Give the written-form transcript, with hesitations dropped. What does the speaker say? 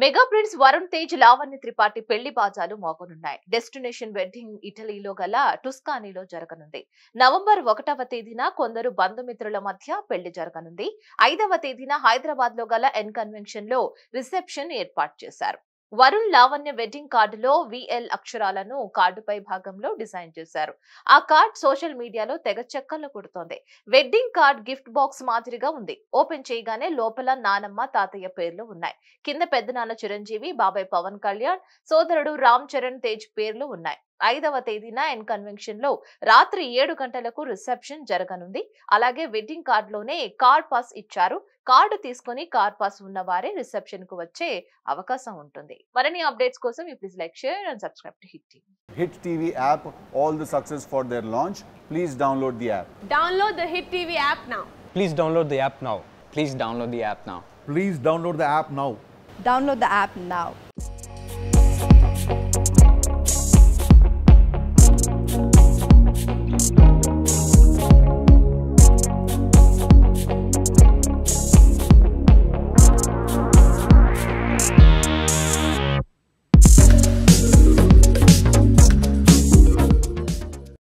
Mega Prince Varun Tej Lavanya Tripathi Pellibajalu మోగనున్నాయి. Destination Wedding ఇటలీలో గల టుస్కానీలో జరగనుంది. నవంబర్ 1వ తేదీన కొందరు బంధుమిత్రుల మధ్య పెళ్లి జరగనుంది. 5వ తేదీన హైదరాబాద్లో గల ఎన్ కన్వెన్షన్ లో రిసెప్షన్ ఏర్పాటు చేశారు. వరుణ్ లావణ్య వెడ్డింగ్ కార్డులో విఎల్ అక్షరాలను కార్డుపై భాగంలో డిజైన్ చేశారు. ఆ కార్డ్ సోషల్ మీడియాలో తెగ చక్కర్లు కొడుతోంది. వెడ్డింగ్ కార్డ్ గిఫ్ట్ బాక్స్ మాదిరిగా ఉంది. ఓపెన్ చేయగానే లోపల నానమ్మ తాతయ్య పేర్లు ఉన్నాయి. కింద పెద్దనాన్న చిరంజీవి, బాబాయ్ పవన్ కళ్యాణ్, సోదరుడు రామ్చరణ్ తేజ్ పేర్లు ఉన్నాయి. 5వ తేదీన ఎన్ కన్వెన్షన్ లో రాత్రి 7 గంటలకు రిసెప్షన్ జరగనుంది. అలాగే వెడ్డింగ్ కార్డ్ లోనే కార్ పాస్ ఇచ్చారు. కార్డు తీసుకుని కార్ పాస్ ఉన్న వారే రిసెప్షన్ కు వచ్చే అవకాశం ఉంటుంది. మరిన్ని అప్డేట్స్ కోసం please like, share and subscribe to Hit TV. Hit TV app, all the success for their launch. Please download the app. Download the Hit TV app now. Please download the app now. Please download the app now. Please download the app now. Download the app now.